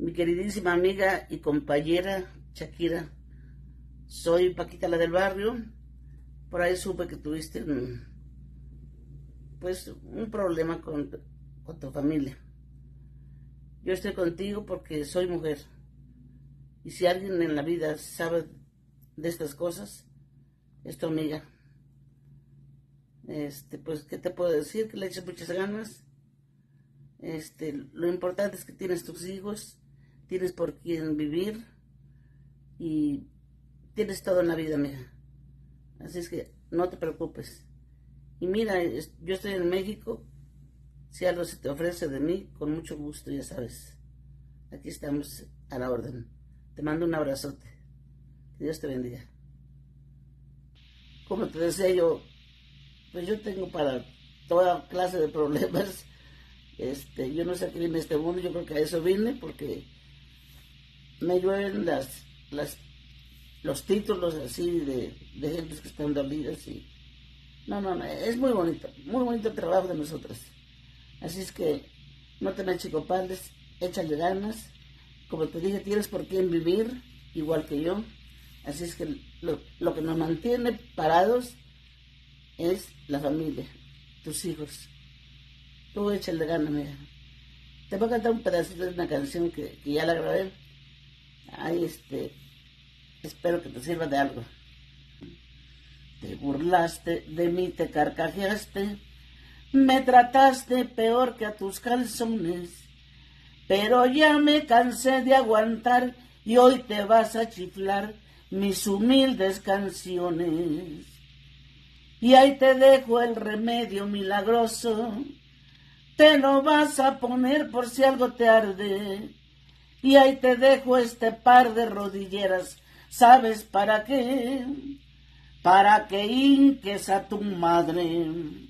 Mi queridísima amiga y compañera Shakira, soy Paquita la del Barrio. Por ahí supe que tuviste un problema con tu familia. Yo estoy contigo porque soy mujer. Y si alguien en la vida sabe de estas cosas, es tu amiga. ¿Qué te puedo decir? Que le eches muchas ganas. Lo importante es que tienes tus hijos, tienes por quién vivir y tienes todo en la vida, mija. Así es que no te preocupes. Y mira, yo estoy en México. Si algo se te ofrece de mí, con mucho gusto, ya sabes. Aquí estamos a la orden. Te mando un abrazote. Que Dios te bendiga. Como te decía yo, pues yo tengo para toda clase de problemas. Yo no sé qué vine a este mundo, yo creo que a eso vine, porque me llueven los títulos así de gente que están dolidas. Y no, es muy bonito el trabajo de nosotras. Así es que no te me achicopales, échale ganas. Como te dije, tienes por quién vivir, igual que yo. Así es que lo que nos mantiene parados es la familia, tus hijos. Tú échale ganas, mira. Te voy a cantar un pedacito de una canción que ya la grabé. Ahí espero que te sirva de algo. Te burlaste de mí, te carcajeaste, me trataste peor que a tus calzones, pero ya me cansé de aguantar y hoy te vas a chiflar mis humildes canciones. Y ahí te dejo el remedio milagroso, te lo vas a poner por si algo te arde. Y ahí te dejo este par de rodilleras, ¿sabes para qué? Para que hinques a tu madre.